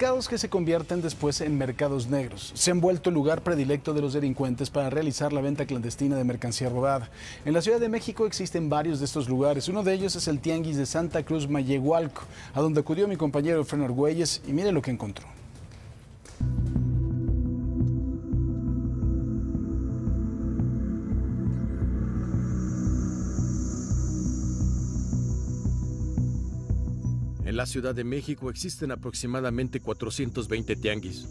Mercados que se convierten después en mercados negros. Se han vuelto el lugar predilecto de los delincuentes para realizar la venta clandestina de mercancía robada. En la Ciudad de México existen varios de estos lugares. Uno de ellos es el tianguis de Santa Cruz, Meyehualco, a donde acudió mi compañero Fernando Güelles y mire lo que encontró. En la Ciudad de México existen aproximadamente 420 tianguis.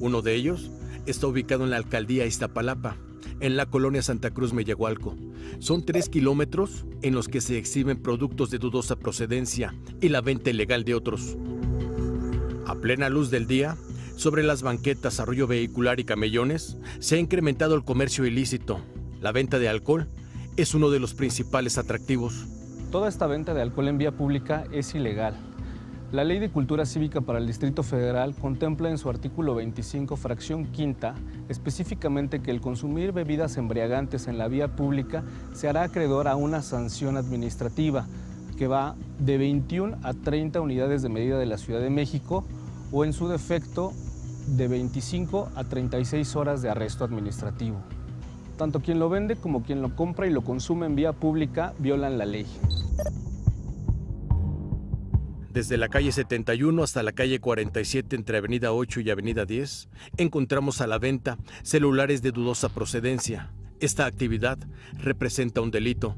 Uno de ellos está ubicado en la alcaldía Iztapalapa, en la colonia Santa Cruz Meyehualco. Son 3 kilómetros en los que se exhiben productos de dudosa procedencia y la venta ilegal de otros. A plena luz del día, sobre las banquetas, arroyo vehicular y camellones, se ha incrementado el comercio ilícito. La venta de alcohol es uno de los principales atractivos. Toda esta venta de alcohol en vía pública es ilegal. La Ley de Cultura Cívica para el Distrito Federal contempla en su artículo 25, fracción quinta, específicamente que el consumir bebidas embriagantes en la vía pública se hará acreedor a una sanción administrativa que va de 21 a 30 unidades de medida de la Ciudad de México o en su defecto de 25 a 36 horas de arresto administrativo. Tanto quien lo vende como quien lo compra y lo consume en vía pública violan la ley. Desde la calle 71 hasta la calle 47, entre avenida 8 y avenida 10, encontramos a la venta celulares de dudosa procedencia. Esta actividad representa un delito.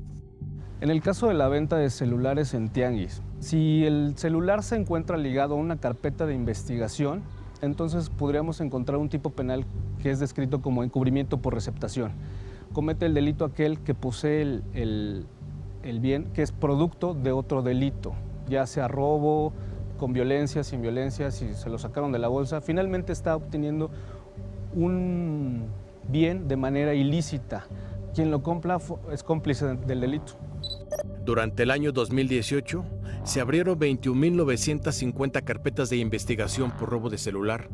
En el caso de la venta de celulares en tianguis, si el celular se encuentra ligado a una carpeta de investigación, entonces podríamos encontrar un tipo penal que es descrito como encubrimiento por receptación. Comete el delito aquel que posee el bien que es producto de otro delito, ya sea robo, con violencia, sin violencia, si se lo sacaron de la bolsa, finalmente está obteniendo un bien de manera ilícita. Quien lo compra es cómplice del delito. Durante el año 2018 se abrieron 21.950 carpetas de investigación por robo de celular,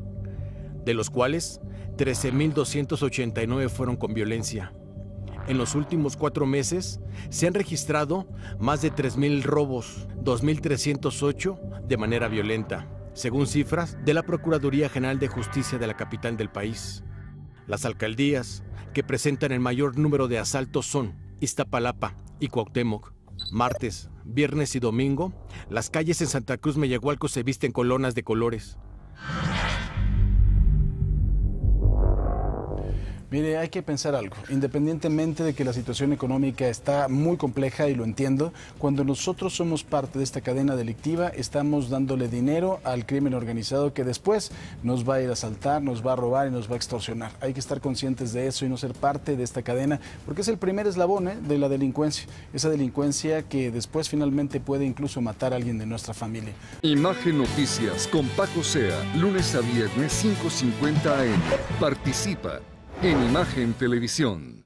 de los cuales 13.289 fueron con violencia. En los últimos 4 meses se han registrado más de 3.000 robos, 2.308 de manera violenta, según cifras de la Procuraduría General de Justicia de la capital del país. Las alcaldías que presentan el mayor número de asaltos son Iztapalapa y Cuauhtémoc. Martes, viernes y domingo, las calles en Santa Cruz Meyehualco se visten con lonas de colores. Mire, hay que pensar algo. Independientemente de que la situación económica está muy compleja, y lo entiendo, cuando nosotros somos parte de esta cadena delictiva, estamos dándole dinero al crimen organizado que después nos va a ir a asaltar, nos va a robar y nos va a extorsionar. Hay que estar conscientes de eso y no ser parte de esta cadena, porque es el primer eslabón, de la delincuencia. Esa delincuencia que después finalmente puede incluso matar a alguien de nuestra familia. Imagen Noticias con Paco Zea, lunes a viernes 5:50 AM. Participa en Imagen Televisión.